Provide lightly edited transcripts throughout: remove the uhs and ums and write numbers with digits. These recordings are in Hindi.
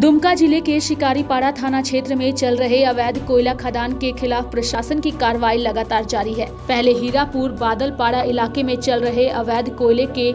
दुमका जिले के शिकारीपाड़ा थाना क्षेत्र में चल रहे अवैध कोयला खदान के खिलाफ प्रशासन की कार्रवाई लगातार जारी है। पहले हीरापुर बादलपाड़ा इलाके में चल रहे अवैध कोयले के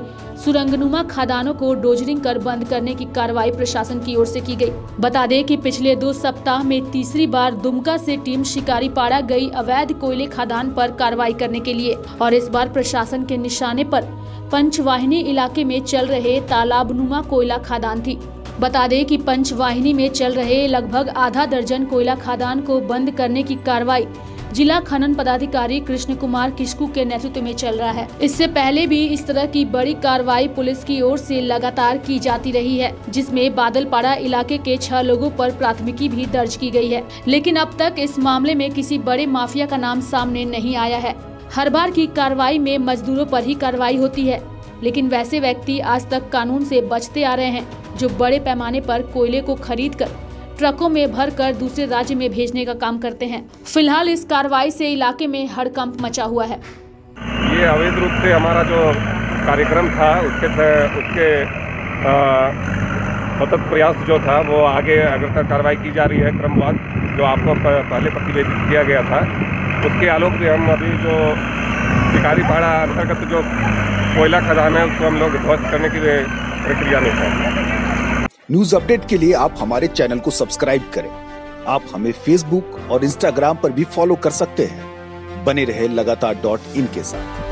सुरंगनुमा खदानों को डोजरिंग कर बंद करने की कार्रवाई प्रशासन की ओर से की गई। बता दें कि पिछले 2 सप्ताह में तीसरी बार दुमका से टीम शिकारीपाड़ा गई अवैध कोयले खदान पर कार्रवाई करने के लिए, और इस बार प्रशासन के निशाने पर पंचवाहिनी इलाके में चल रहे तालाबनुमा कोयला खदान थी। बता दें कि पंचवाहिनी में चल रहे लगभग आधा दर्जन कोयला खदान को बंद करने की कार्रवाई जिला खनन पदाधिकारी कृष्ण कुमार किश्कू के नेतृत्व में चल रहा है। इससे पहले भी इस तरह की बड़ी कार्रवाई पुलिस की ओर से लगातार की जाती रही है, जिसमें बादलपाड़ा इलाके के 6 लोगों पर प्राथमिकी भी दर्ज की गई है, लेकिन अब तक इस मामले में किसी बड़े माफिया का नाम सामने नहीं आया है। हर बार की कार्रवाई में मजदूरों पर ही कार्रवाई होती है, लेकिन वैसे व्यक्ति आज तक कानून से बचते आ रहे हैं जो बड़े पैमाने पर कोयले को खरीदकर ट्रकों में भरकर दूसरे राज्य में भेजने का काम करते हैं। फिलहाल इस कार्रवाई से इलाके में हड़कंप मचा हुआ है। ये अवैध रूप से हमारा जो कार्यक्रम था उसके प्रयास जो था वो आगे अगर कार्रवाई की जा रही है। क्रमवार जो आपको पहले प्रतिवेदित किया गया था उसके आलोक में हम अभी जो शिकारीपाड़ा अंतर्गत जो कोयला खदान है उसको हम लोग ध्वस्त करने की प्रक्रिया में हैं। न्यूज अपडेट के लिए आप हमारे चैनल को सब्सक्राइब करें। आप हमें फेसबुक और इंस्टाग्राम पर भी फॉलो कर सकते हैं। बने रहे लगातार.in के साथ।